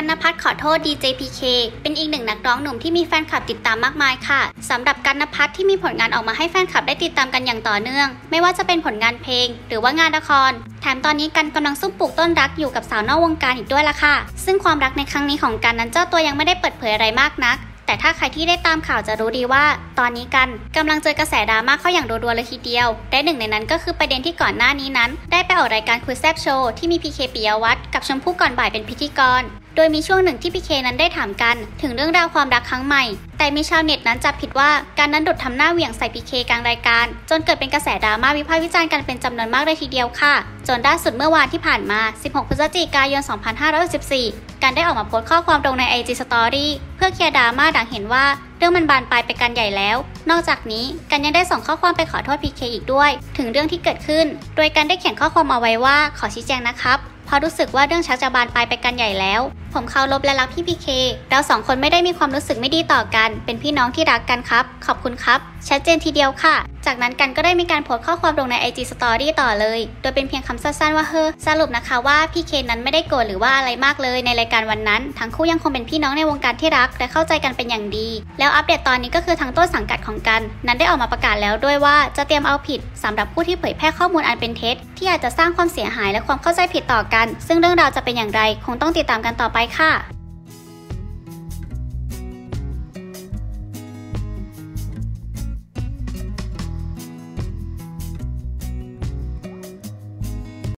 กันณภัทรขอโทษดีเจ PK เป็นอีกหนึ่งนักร้องหนุ่มที่มีแฟนคลับติดตามมากมายค่ะสำหรับกันณภัทรที่มีผลงานออกมาให้แฟนคลับได้ติดตามกันอย่างต่อเนื่องไม่ว่าจะเป็นผลงานเพลงหรือว่างานละครแถมตอนนี้กันกำลังซุ่มปลูกต้นรักอยู่กับสาวนอกวงการอีกด้วยล่ะค่ะซึ่งความรักในครั้งนี้ของกันนั้นเจ้าตัวยังไม่ได้เปิดเผยอะไรมากนักแต่ถ้าใครที่ได้ตามข่าวจะรู้ดีว่าตอนนี้กันกำลังเจอกระแสดราม่าเข้าอย่างรัวๆเลยทีเดียวและหนึ่งในนั้นก็คือประเด็นที่ก่อนหน้านี้นั้นได้ไปออกรายการคุยแซบโชว์ที่มี PK ปิยวัฒน์กับชมพู่ก่อนบ่ายเป็นพิธีกรโดยมีช่วงหนึ่งที่ PK นั้นได้ถามกันถึงเรื่องราวความรักครั้งใหม่แต่มีชาวเน็ตนั้นจับผิดว่าการนั้นดุดทำหน้าเหวี่ยงใส่ PK กลางรายการจนเกิดเป็นกระแสดราม่าวิพากษ์วิจารณ์กันเป็นจำนวนมากเลยทีเดียวค่ะจนล่าสุดเมื่อวานที่ผ่านมา16 พฤศจิกายน 2564 กันได้ออกมาโพสต์ข้อความลงใน IG Story เพื่อเคลียร์ดราม่าดังเห็นว่าเรื่องมันบานปลายไปกันใหญ่แล้วนอกจากนี้กันยังได้ส่งข้อความไปขอโทษ PK อีกด้วยถึงเรื่องที่เกิดขึ้นโดยกันได้เขียนข้อความเอาไว้ว่าขอชี้แจงนะครับพอรู้สึกว่าเรื่องชักจะบานปลายไปกันใหญ่แล้วผมเคารพและรักพี่ PK เราสองคนไม่ได้มีความรู้สึกไม่ดีต่อกันเป็นพี่น้องที่รักกันครับขอบคุณครับชัดเจนทีเดียวค่ะจากนั้นกันก็ได้มีการโพสต์ข้อความลงใน IG Story ต่อเลยโดยเป็นเพียงคำสั้นๆว่าสรุปนะคะว่า PK นั้นไม่ได้โกรธหรือว่าอะไรมากเลยในรายการวันนั้นทั้งคู่ยังคงเป็นพี่น้องในวงการที่รักและเข้าใจกันเป็นอย่างดีแล้วอัปเดตตอนนี้ก็คือทางต้นสังกัดของกันนั้นได้ออกมาประกาศแล้วด้วยว่าจะเตรียมเอาผิดสำหรับผู้ที่เผยแพร่ข้อมูลอันเป็นเท็จที่อาจจะสร้างความเสียหายและความเข้าใจผิดต่อกันซึ่งเรื่องราวจะเป็นอย่างไรคงต้องติดตามกันต่อไปค่ะ